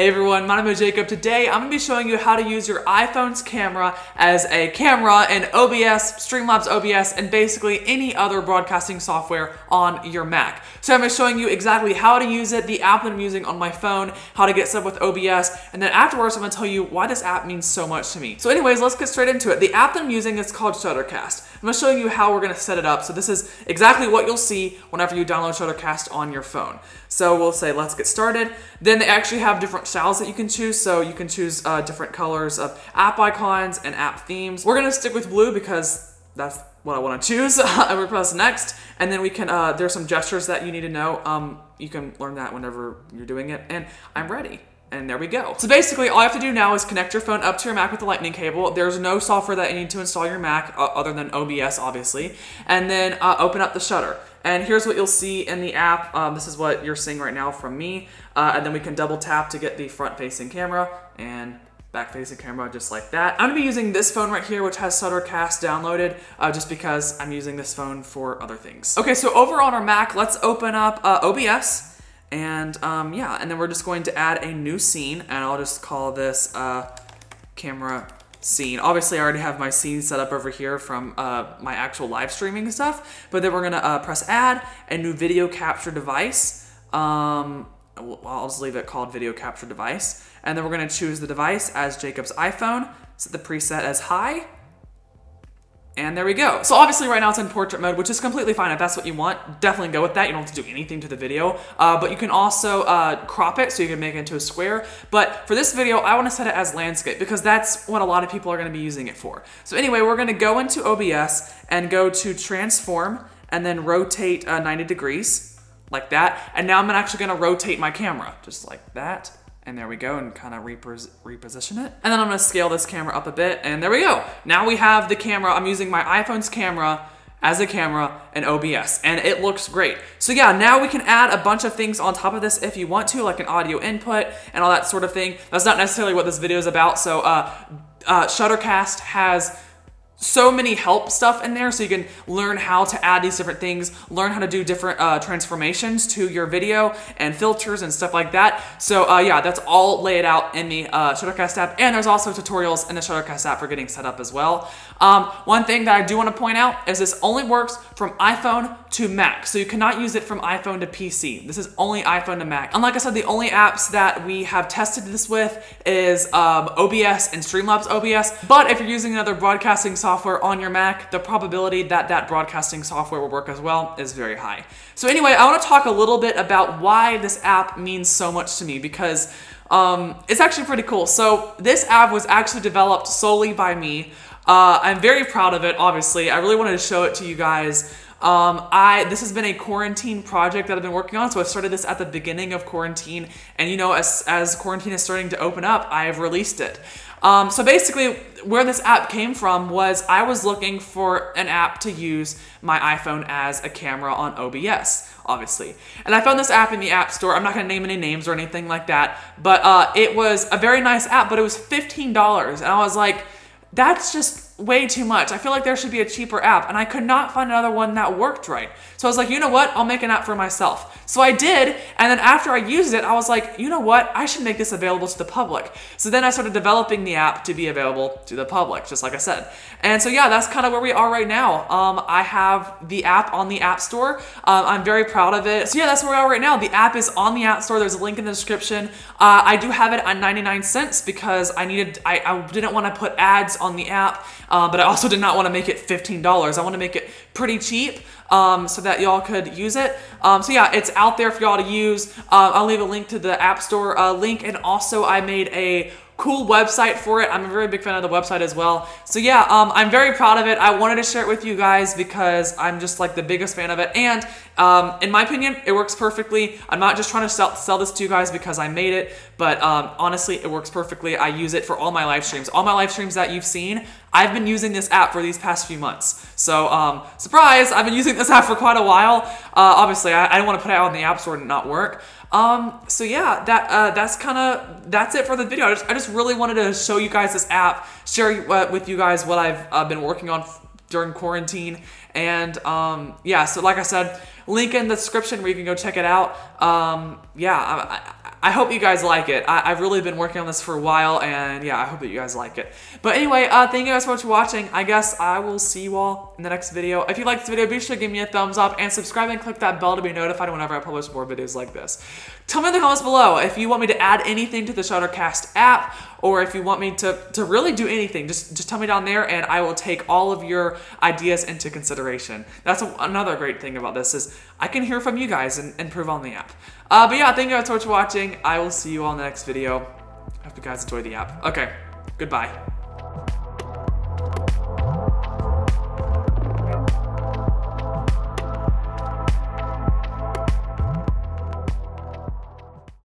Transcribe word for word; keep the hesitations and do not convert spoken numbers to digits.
Hey everyone, my name is Jacob. Today I'm going to be showing you how to use your iPhone's camera as a camera in O B S, Streamlabs O B S, and basically any other broadcasting software on your Mac. So I'm going to be showing you exactly how to use it, the app that I'm using on my phone, how to get set up with O B S, and then afterwards I'm going to tell you why this app means so much to me. So anyways, let's get straight into it. The app that I'm using is called ShutterCast. I'm going to show you how we're going to set it up. So this is exactly what you'll see whenever you download ShutterCast on your phone. So we'll say, let's get started. Then they actually have different styles that you can choose, so you can choose uh, different colors of app icons and app themes. We're gonna stick with blue because that's what I want to choose. I will press next, and then we can uh, there's some gestures that you need to know. Um, you can learn that whenever you're doing it, and I'm ready. And there we go. So basically all you have to do now is connect your phone up to your Mac with the lightning cable. There's no software that you need to install your Mac uh, other than O B S, obviously. And then uh, open up the shutter. And here's what you'll see in the app. Um, this is what you're seeing right now from me. Uh, and then we can double tap to get the front facing camera and back facing camera, just like that. I'm gonna be using this phone right here, which has ShutterCast downloaded, uh, just because I'm using this phone for other things. Okay, so over on our Mac, let's open up uh, O B S. And um, yeah, and then we're just going to add a new scene, and I'll just call this uh, camera scene. Obviously, I already have my scene set up over here from uh, my actual live streaming stuff, but then we're gonna uh, press add a new video capture device. Um, I'll just leave it called video capture device. And then we're gonna choose the device as Jacob's iPhone, set the preset as high. And there we go. So obviously right now it's in portrait mode, which is completely fine. If that's what you want, definitely go with that. You don't have to do anything to the video, uh, but you can also uh, crop it so you can make it into a square. But for this video, I want to set it as landscape because that's what a lot of people are going to be using it for. So anyway, we're going to go into O B S and go to transform and then rotate uh, ninety degrees like that. And now I'm actually going to rotate my camera just like that. And there we go, and kind of repos reposition it. And then I'm gonna scale this camera up a bit, and there we go. Now we have the camera. I'm using my iPhone's camera as a camera in O B S, and it looks great. So yeah, now we can add a bunch of things on top of this if you want to, like an audio input and all that sort of thing. That's not necessarily what this video is about. So uh, uh, ShutterCast has so many help stuff in there, so you can learn how to add these different things, learn how to do different uh, transformations to your video and filters and stuff like that. So uh, yeah, that's all laid out in the uh, ShutterCast app, and there's also tutorials in the ShutterCast app for getting set up as well. Um, one thing that I do want to point out is this only works from iPhone to Mac, so you cannot use it from iPhone to P C. This is only iPhone to Mac. And like I said, the only apps that we have tested this with is um, O B S and Streamlabs O B S, but if you're using another broadcasting software software on your Mac, the probability that that broadcasting software will work as well is very high. So anyway, I want to talk a little bit about why this app means so much to me, because um, it's actually pretty cool. So this app was actually developed solely by me. Uh, I'm very proud of it, obviously. I really wanted to show it to you guys. Um, I, this has been a quarantine project that I've been working on, so I've started this at the beginning of quarantine, and you know, as, as quarantine is starting to open up, I have released it. Um, so basically, where this app came from was I was looking for an app to use my iPhone as a camera on O B S, obviously. And I found this app in the App Store. I'm not going to name any names or anything like that, but uh, it was a very nice app, but it was fifteen dollars, and I was like, that's just way too much. I feel like there should be a cheaper app, and I could not find another one that worked right. So I was like, you know what? I'll make an app for myself. So I did, and then after I used it, I was like, you know what? I should make this available to the public. So then I started developing the app to be available to the public, just like I said. And so yeah, that's kind of where we are right now. Um, I have the app on the App Store. Um, I'm very proud of it. So yeah, that's where we are right now. The app is on the App Store. There's a link in the description. Uh, I do have it at ninety-nine cents because I needed, I, I didn't want to put ads on the app, uh, but I also did not want to make it fifteen dollars. I want to make it pretty cheap um, so that y'all could use it. Um, so yeah, it's out there for y'all to use. Uh, I'll leave a link to the App Store uh, link, and also I made a cool website for it. I'm a very big fan of the website as well. So yeah, um, I'm very proud of it. I wanted to share it with you guys because I'm just like the biggest fan of it. And um, in my opinion, it works perfectly. I'm not just trying to sell, sell this to you guys because I made it, but um, honestly, it works perfectly. I use it for all my live streams. All my live streams that you've seen, I've been using this app for these past few months. So um, surprise, I've been using this app for quite a while. Uh, obviously, I, I don't want to put it out on the App Store and not work. Um, so yeah, that, uh, that's kind of, that's it for the video. I just, I just really wanted to show you guys this app, share uh, with you guys what I've uh, been working on during quarantine. And, um, yeah, so like I said, link in the description where you can go check it out. Um, yeah, I, I, I hope you guys like it. I, I've really been working on this for a while, and yeah, I hope that you guys like it. But anyway, uh, thank you guys so much for watching. I guess I will see you all in the next video. If you liked this video, be sure to give me a thumbs up and subscribe and click that bell to be notified whenever I publish more videos like this. Tell me in the comments below if you want me to add anything to the ShutterCast app, or if you want me to, to really do anything. Just, just tell me down there, and I will take all of your ideas into consideration. That's a, another great thing about this is I can hear from you guys and improve on the app. Uh, but yeah, thank you guys so much for watching. I will see you all in the next video. I hope you guys enjoy the app. Okay, goodbye.